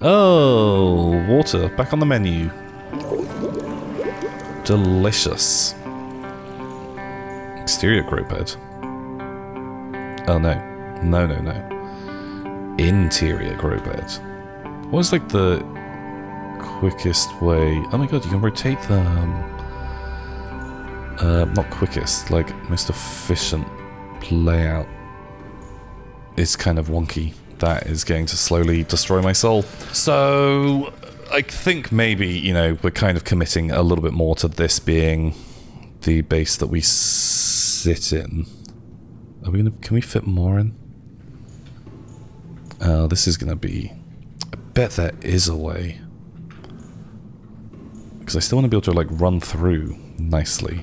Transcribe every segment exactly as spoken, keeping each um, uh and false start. Oh, water back on the menu. Delicious. Exterior grow bed. Oh no, no, no, no. Interior grow bed. What is like the quickest way? Oh my god, you can rotate them. Uh, not quickest, like most efficient layout. It's kind of wonky. That is going to slowly destroy my soul. So I think maybe, you know, we're kind of committing a little bit more to this being the base that we sit in. Are we gonna? Can we fit more in? Oh, uh, this is gonna be. I bet there is a way, because I still want to be able to like run through nicely.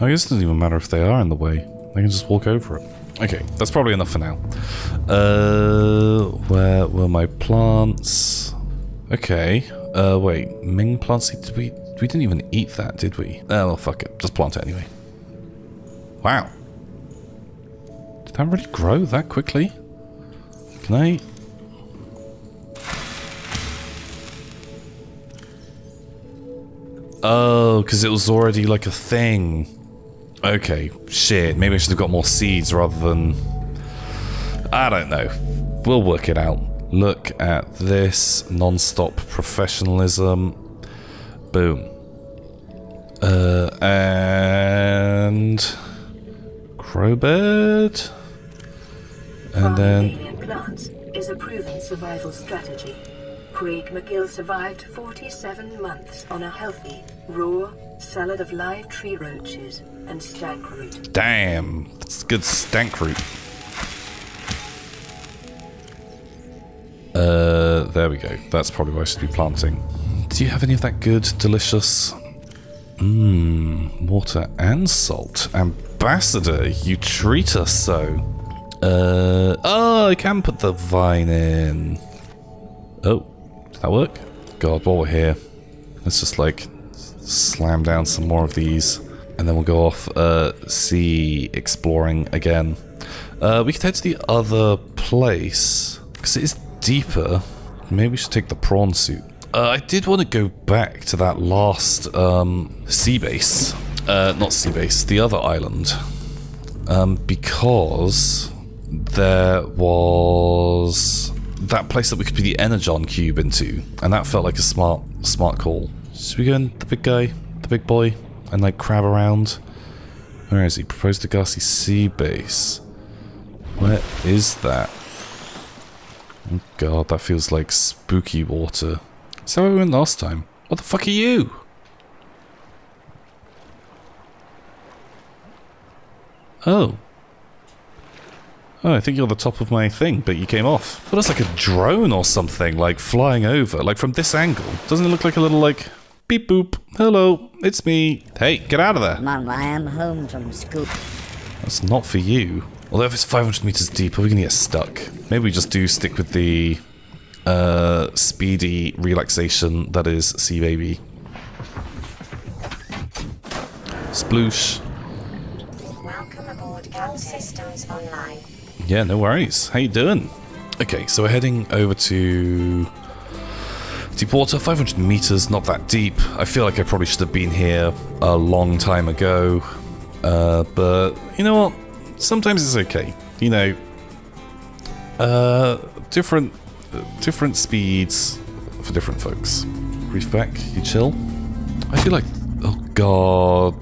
I guess it doesn't even matter if they are in the way. I can just walk over it. Okay, that's probably enough for now. Uh, where were my plants? Okay. Uh, wait, Ming plants. Did we? We didn't even eat that, did we? Oh, well, fuck it. Just plant it anyway. Wow. Did that really grow that quickly? Can I? Oh, because it was already like a thing. Okay, shit. Maybe I should have got more seeds rather than... I don't know. We'll work it out. Look at this. Non-stop professionalism. Boom. Uh, and... Crowbird. And then... Farming alien plants is a proven survival strategy. Craig McGill survived forty-seven months on a healthy, raw salad of live tree roaches and stank root. Damn! That's good stank root. Uh, there we go. That's probably what I should be planting. Do you have any of that good, delicious... Mmm, water and salt? Ambassador, you treat us so. Uh, oh, I can put the vine in. Oh, did that work? God, while we're here, let's just like slam down some more of these. And then we'll go off uh, sea exploring again. Uh, we could head to the other place, because it is deeper. Maybe we should take the prawn suit. Uh, I did want to go back to that last um, sea base, uh, not sea base, the other island, um, because there was that place that we could put the Energon cube into, and that felt like a smart, smart call. Should we go in the big guy, the big boy, and like crab around? Where is he? Proposed to Garcy sea base. Where is that? Oh god, that feels like spooky water. So I went last time. What the fuck are you? Oh. Oh, I think you're the top of my thing, but you came off. Well, that's like a drone or something, like flying over, like from this angle. Doesn't it look like a little like beep boop? Hello, it's me. Hey, get out of there. Mom, I am home from school. That's not for you. Although if it's five hundred meters deep, are we gonna get stuck? Maybe we just do stick with the Uh, speedy relaxation that is Seababy. Sploosh. Welcome aboard Cal Systems Online. Yeah, no worries. How you doing? Okay, so we're heading over to deep water, five hundred meters, not that deep. I feel like I probably should have been here a long time ago. Uh, but you know what? Sometimes it's okay. You know, uh, different Different speeds for different folks. Reefback, you chill? I feel like... Oh, God.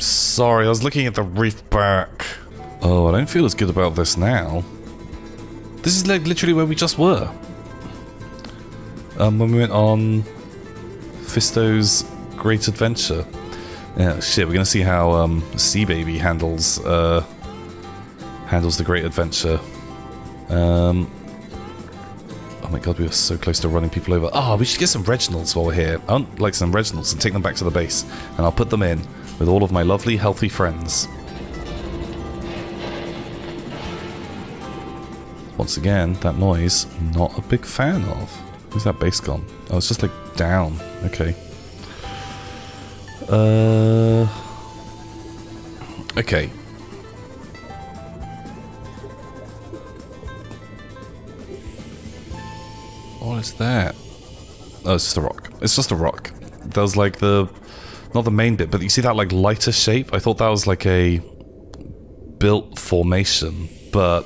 Sorry, I was looking at the reefback. Oh, I don't feel as good about this now. This is like literally where we just were. Um, when we went on Fisto's Great Adventure. Yeah, shit, we're gonna see how um, Seababy handles, uh, handles the Great Adventure. Um... Oh my god, we were so close to running people over. Ah, oh, we should get some Reginalds while we're here. I want, like, some Reginalds and take them back to the base. And I'll put them in with all of my lovely, healthy friends. Once again, that noise, not a big fan of. Where's that base gone? Oh, it's just, like, down. Okay. Uh... Okay. What is that? Oh, it's just a rock. It's just a rock. There's like the... Not the main bit, but you see that like lighter shape? I thought that was like a built formation, but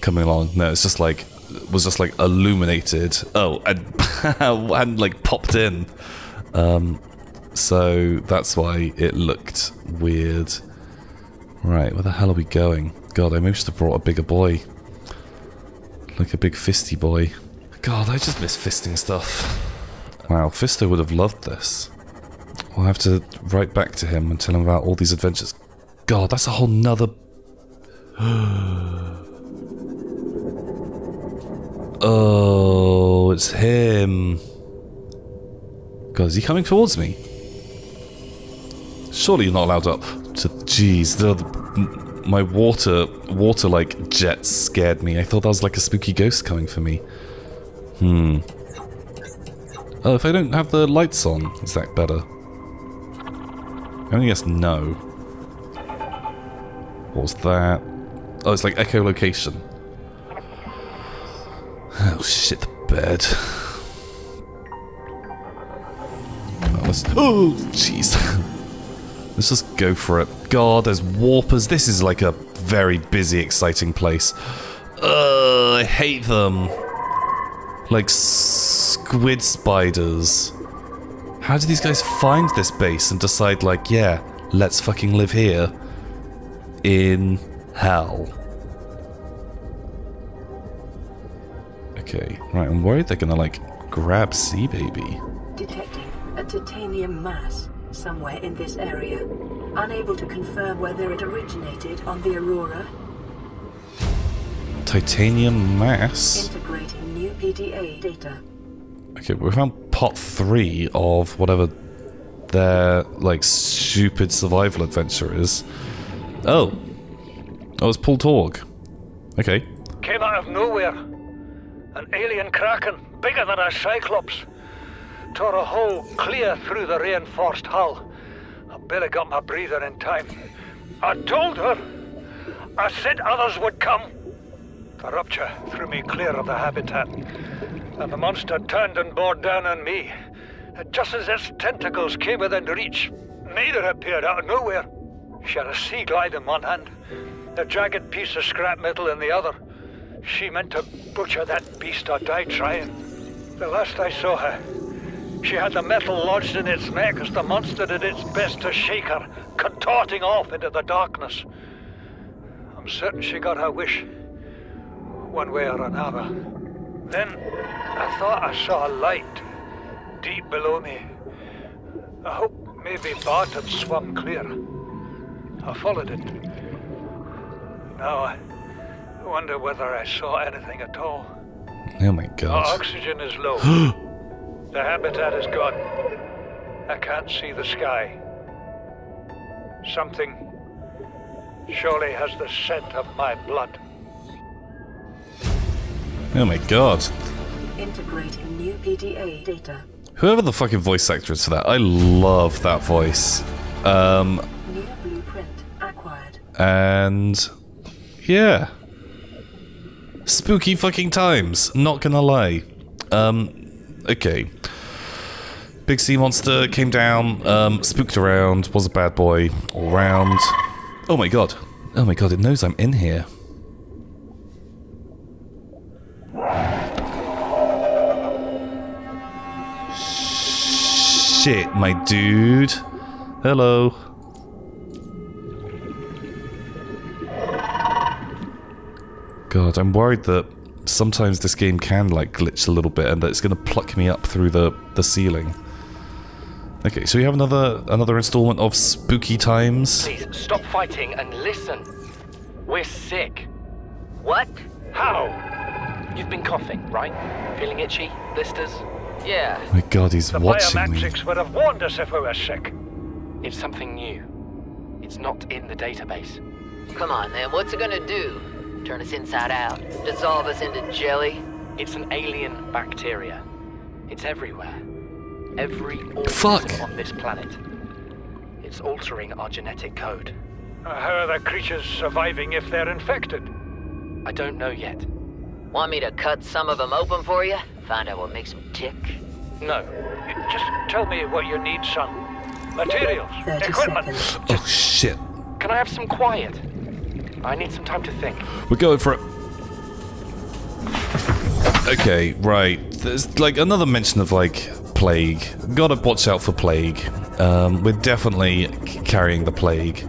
coming along, no, it's just like, was just like illuminated. Oh, and, and like popped in. Um, so that's why it looked weird. Right, where the hell are we going? God, I maybe should have brought a bigger boy. Like a big fisty boy. God, I just miss fisting stuff. Wow, Fisto would have loved this. I'll have to write back to him and tell him about all these adventures. God, that's a whole nother... Oh, it's him. God, is he coming towards me? Surely you're not allowed up. Jeez, the, the, my water, water like jets scared me. I thought that was like a spooky ghost coming for me. Hmm. Oh, if I don't have the lights on, is that better? I'm gonna guess no. What was that? Oh, it's like echolocation. Oh shit, the bed. That was... Oh, jeez. Let's just go for it. God, there's warpers. This is like a very busy, exciting place. Ugh, I hate them. Like squid spiders. How do these guys find this base and decide, like, yeah, let's fucking live here in hell? Okay, right, I'm worried they're gonna, like, grab Seababy. Detecting a titanium mass somewhere in this area. Unable to confirm whether it originated on the Aurora. Titanium mass? Integrating new P D A data. Okay, we found pot three of whatever their, like, stupid survival adventure is. Oh. Oh, it's Paul Torg. Okay. Came out of nowhere. An alien kraken, bigger than a cyclops. Tore a hole clear through the reinforced hull. I barely got my breather in time. I told her. I said others would come. The rupture threw me clear of the habitat. And the monster turned and bore down on me. And just as its tentacles came within reach, Maeda appeared out of nowhere. She had a sea glide in one hand, a jagged piece of scrap metal in the other. She meant to butcher that beast or die trying. The last I saw her, she had the metal lodged in its neck as the monster did its best to shake her, contorting off into the darkness. I'm certain she got her wish, one way or another. Then, I thought I saw a light deep below me. I hope maybe Bart had swum clear. I followed it. Now I wonder whether I saw anything at all. Oh my God. Our oxygen is low. The habitat is gone. I can't see the sky. Something surely has the scent of my blood. Oh my God. Integrating new P D A data. Whoever the fucking voice actor is for that, I love that voice. Um, new blueprint acquired. And yeah. Spooky fucking times, not gonna lie. Um, okay. Big sea monster came down, um, spooked around, was a bad boy all round. Oh my God. Oh my God, it knows I'm in here. Shit, my dude. Hello. God, I'm worried that sometimes this game can like glitch a little bit and that it's gonna pluck me up through the, the ceiling. Okay, so we have another another installment of Spooky Times. Please stop fighting and listen. We're sick. What? How? You've been coughing, right? Feeling itchy? Blisters? Yeah. Oh my God, he's watching me. The Biomatrix would have warned us if we were sick. It's something new. It's not in the database. Come on, man. What's it gonna do? Turn us inside out? Dissolve us into jelly? It's an alien bacteria. It's everywhere. Every organism on this planet. It's altering our genetic code. Uh, how are the creatures surviving if they're infected? I don't know yet. Want me to cut some of them open for you? Find out what makes them tick? No. You just tell me what you need, son. Materials, equipment. Oh, shit. Can I have some quiet? I need some time to think. We're going for it. Okay, right. There's, like, another mention of, like, plague. Gotta watch out for plague. Um, we're definitely carrying the plague.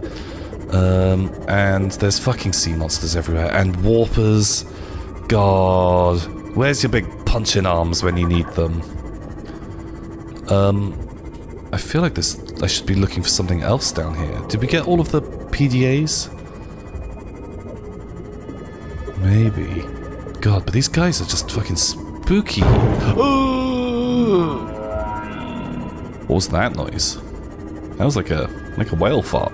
Um, and there's fucking sea monsters everywhere. And warpers. God. Where's your big punching arms when you need them? Um, I feel like this... I should be looking for something else down here. Did we get all of the P D As? Maybe. God, but these guys are just fucking spooky. Ooh! What was that noise? That was like a like a whale fart.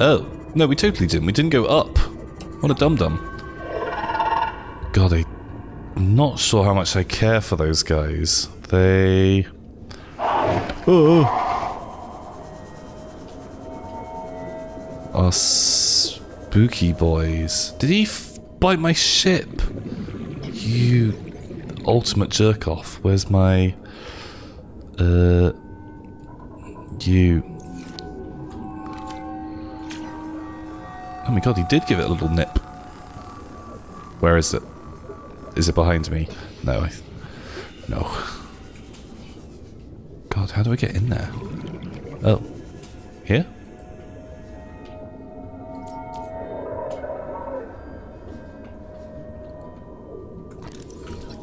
Oh. No, we totally didn't. We didn't go up. What a dum-dum. God, I'm not sure how much I care for those guys. They... Oh. Our spooky boys. Did he f bite my ship? You ultimate jerk off. Where's my uh you? Oh my god, he did give it a little nip. Where is it? Is it behind me? No, I no. God, how do I get in there? Oh. Here?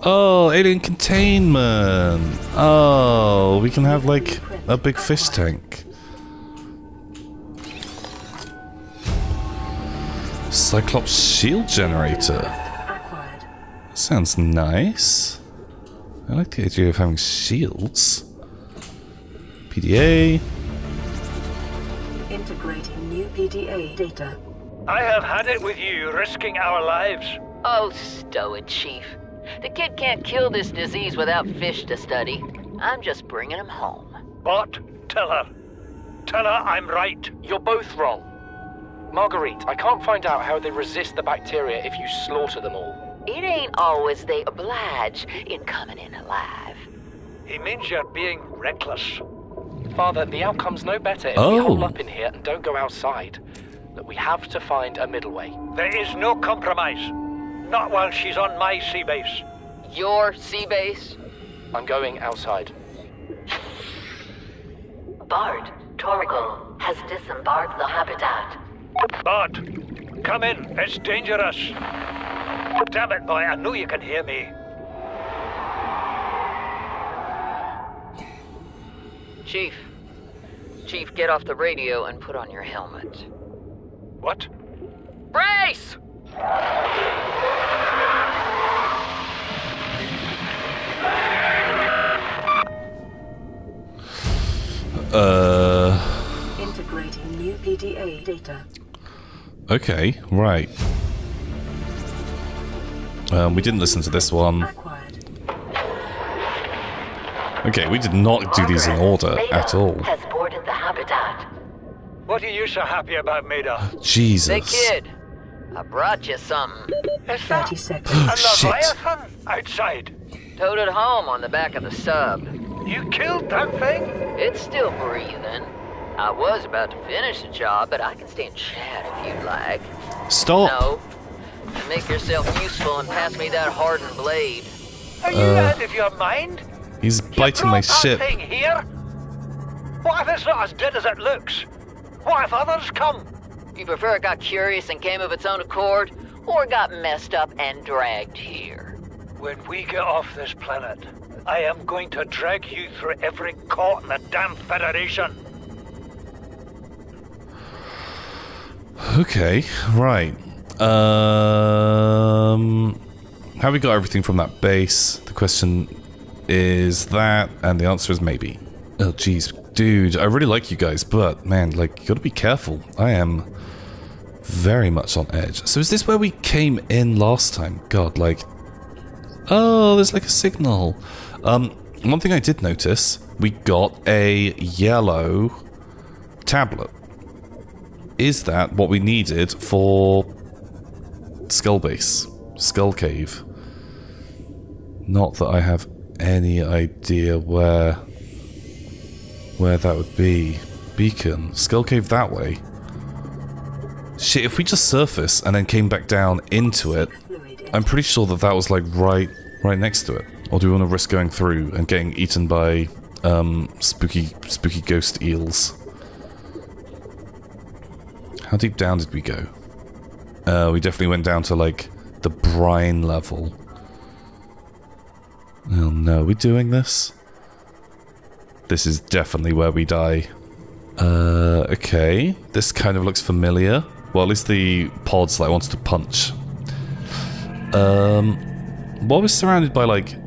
Oh, alien containment! Oh, we can have, like, a big fish tank. Cyclops shield generator. Sounds nice. I like the idea of having shields. P D A. Integrating new P D A data. I have had it with you risking our lives. Oh, stow it, Chief. The kid can't kill this disease without fish to study. I'm just bringing him home. Bart, tell her. Tell her I'm right. You're both wrong. Marguerite, I can't find out how they resist the bacteria if you slaughter them all. It ain't always they oblige in coming in alive. He means you're being reckless. Father, the outcome's no better if oh. we hold up in here and don't go outside. That we have to find a middle way. There is no compromise. Not while she's on my sea base. Your sea base? I'm going outside. Bart Torrigal has disembarked the habitat. Bart, come in. It's dangerous. Damn it, boy. I know you can hear me. Chief. Chief, get off the radio and put on your helmet. What? Brace! Uh. Integrating new P D A data. Okay, right. Um, we didn't listen to this one. Okay, we did not do these in order at all. Maeda has boarded the habitat. What are you so happy about, Maeda? Jesus. Hey, kid. I brought you something. Is that thirty seconds. Oh, shit. A Leviathan outside? Towed it home on the back of the sub. You killed that thing? It's still breathing. I was about to finish the job, but I can stay and chat if you'd like. Stop. No. Make yourself useful and pass me that hardened blade. Are you uh, out of your mind? He's biting my ship. Thing here? What if it's not as dead as it looks? What if others come? You prefer it got curious and came of its own accord, or got messed up and dragged here? When we get off this planet, I am going to drag you through every court in the damn Federation. Okay, right. Um, have we got everything from that base? The question is that, and the answer is maybe. Oh, jeez. Dude, I really like you guys, but, man, like, you gotta be careful. I am very much on edge. So is this where we came in last time? God, like... Oh, there's like a signal. Um, one thing I did notice, we got a yellow tablet. Is that what we needed for Skull Base? Skull Cave? Not that I have any idea where where that would be. Beacon. Skull Cave that way. Shit, if we just surfaced and then came back down into it, I'm pretty sure that that was like right right next to it. Or do we want to risk going through and getting eaten by um, spooky spooky ghost eels? How deep down did we go? Uh, we definitely went down to like the brine level. Oh no, are we doing this? This is definitely where we die. Uh, okay. This kind of looks familiar. Well, at least the pods that I wanted to punch. Um, well, we're surrounded by, like,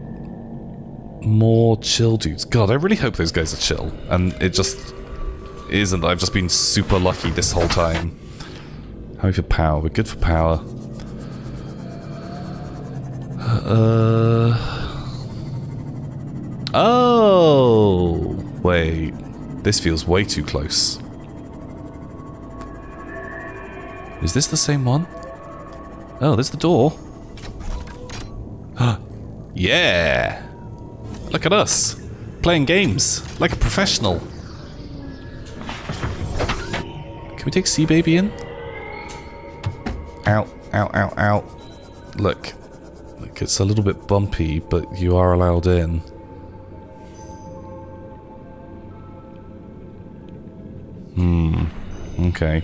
more chill dudes. God, I really hope those guys are chill. And it just isn't. I've just been super lucky this whole time. How are we for power? We're good for power. Uh... Oh! Wait. This feels way too close. Is this the same one? Oh, there's the door. Yeah! Look at us! Playing games! Like a professional! Can we take Seababy in? Ow, ow, ow, ow. Look. Look, it's a little bit bumpy, but you are allowed in. Hmm, okay.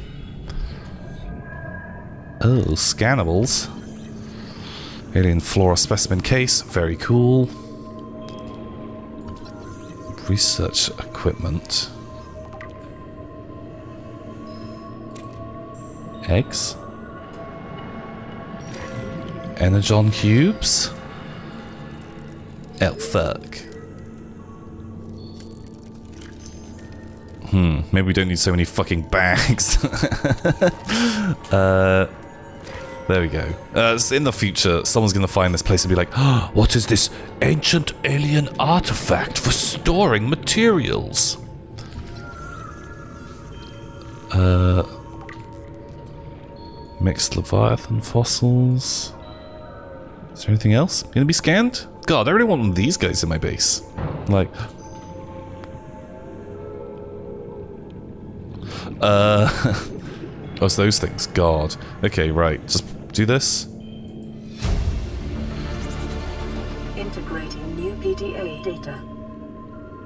Oh, scannables. Alien flora specimen case, very cool. Research equipment. Eggs. Energon cubes. Oh, fuck. Hmm, maybe we don't need so many fucking bags. uh, there we go. Uh, in the future, someone's going to find this place and be like, oh, what is this ancient alien artifact for storing materials? Uh, mixed Leviathan fossils. Is there anything else going to be scanned? God, I really want one of these guys in my base. Like... Uh, oh, it's those things. God. Okay, right. Just do this. Integrating new P D A data.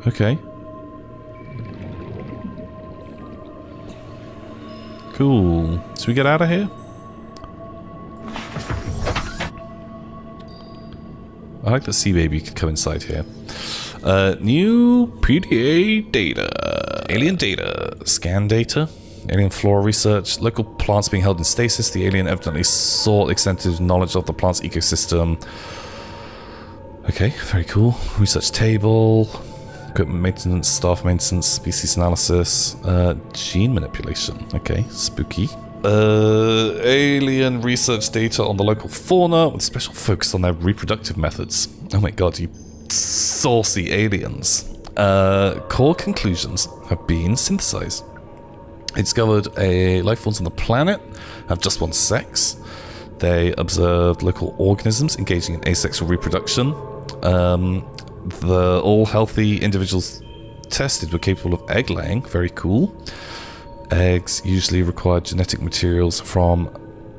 Okay. Cool. Should we get out of here? I like that Seababy could come inside here. Uh, new P D A data. Alien data. Scan data. Alien flora research. Local plants being held in stasis. The alien evidently sought extensive knowledge of the plant's ecosystem. Okay, very cool. Research table. Equipment maintenance, staff maintenance, species analysis. Uh, gene manipulation. Okay, spooky. Uh, alien research data on the local fauna with special focus on their reproductive methods. Oh my god, you... saucy aliens. Uh, core conclusions have been synthesized. They discovered a life forms on the planet have just one sex. They observed local organisms engaging in asexual reproduction. Um, the all healthy individuals tested were capable of egg laying. Very cool. Eggs usually require genetic materials from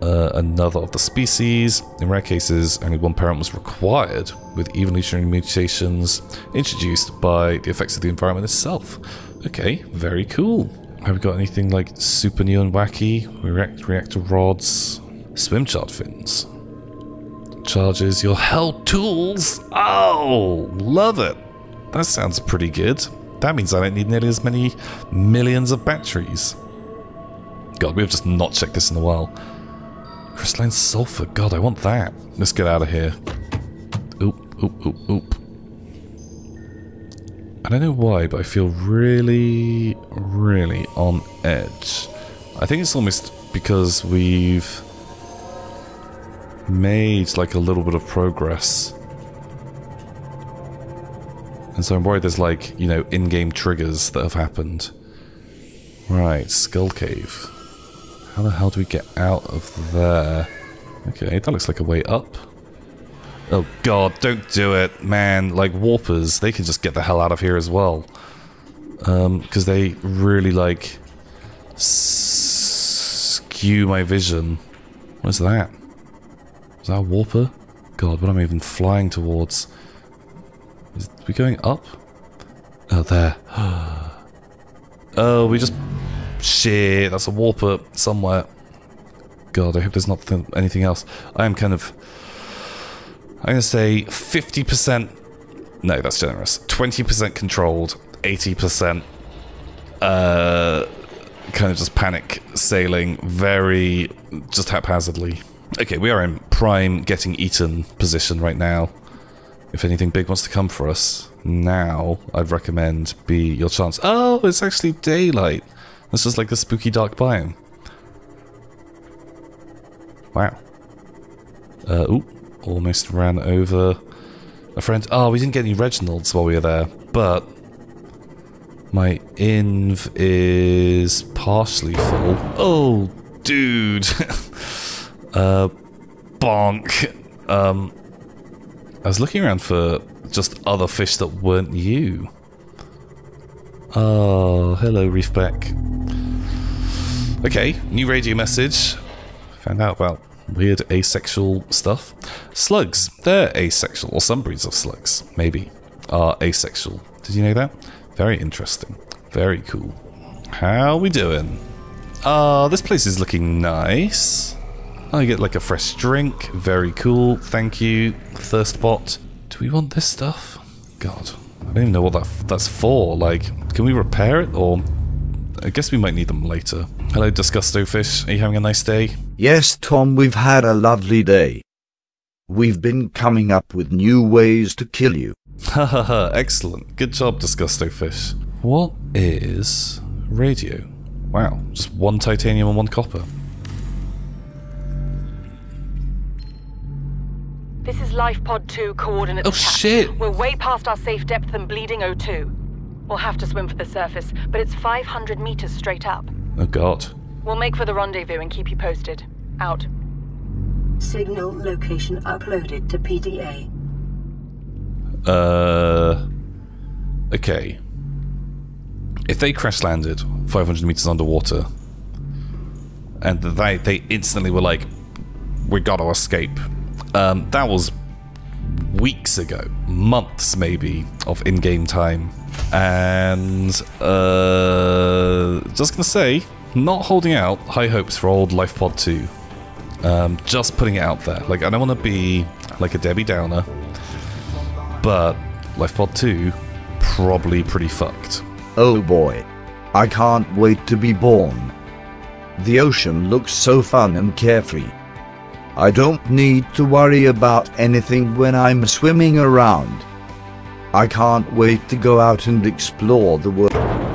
Uh, another of the species. In rare cases, only one parent was required, with evolutionary mutations introduced by the effects of the environment itself. Okay, very cool. Have we got anything like super new and wacky? React reactor rods, swim chart fins, charges your held tools. Oh, love it. That sounds pretty good. That means I don't need nearly as many millions of batteries. God, we have just not checked this in a while. Crystalline sulfur. God, I want that. Let's get out of here. Oop, oop, oop, oop. I don't know why, but I feel really, really on edge. I think it's almost because we've made like a little bit of progress. And so I'm worried there's like, you know, in-game triggers that have happened. Right, Skull Cave. How the hell do we get out of there? Okay, that looks like a way up. Oh god, don't do it, man. Like, warpers, they can just get the hell out of here as well. Um, because they really, like, skew my vision. What's that? Is that a warper? God, what am I even flying towards? Is, are we going up? Oh, there. Oh, we just... Shit, that's a warper somewhere. God, I hope there's not th- anything else. I am kind of... I'm going to say fifty percent... No, that's generous. twenty percent controlled, eighty percent uh, kind of just panic sailing very just haphazardly. Okay, we are in prime getting eaten position right now. If anything big wants to come for us, now I'd recommend be your chance. Oh, it's actually daylight. It's just like the spooky dark biome. Wow. Uh, ooh. Almost ran over a friend. Oh, we didn't get any Reginalds while we were there, but my inv is partially full. Oh, dude. uh, bonk. Um, I was looking around for just other fish that weren't you. Oh, hello, Reefback. Okay, new radio message. Found out about weird asexual stuff. Slugs, they're asexual, or some breeds of slugs, maybe, are asexual. Did you know that? Very interesting. Very cool. How we doing? Ah, uh, this place is looking nice. I get like a fresh drink. Very cool. Thank you, Thirstbot. Do we want this stuff? God, I don't even know what that f that's for. Like, can we repair it, or... I guess we might need them later. Hello, Disgusto Fish. Are you having a nice day? Yes, Tom, we've had a lovely day. We've been coming up with new ways to kill you. Ha ha ha, excellent. Good job, Disgusto Fish. What is radio? Wow, just one titanium and one copper. This is LifePod two coordinates. Oh shit! We're way past our safe depth and bleeding O two. We'll have to swim for the surface, but it's five hundred meters straight up. Oh god. We'll make for the rendezvous and keep you posted. Out. Signal location uploaded to P D A. Uh... Okay. If they crash landed five hundred meters underwater, and they, they instantly were like, we gotta escape. Um, that was weeks ago. Months, maybe, of in-game time. And uh, just gonna say, not holding out high hopes for old LifePod two. Um, just putting it out there. Like, I don't want to be like a Debbie Downer, but LifePod two probably pretty fucked. Oh boy, I can't wait to be born. The ocean looks so fun and carefree. I don't need to worry about anything when I'm swimming around. I can't wait to go out and explore the world.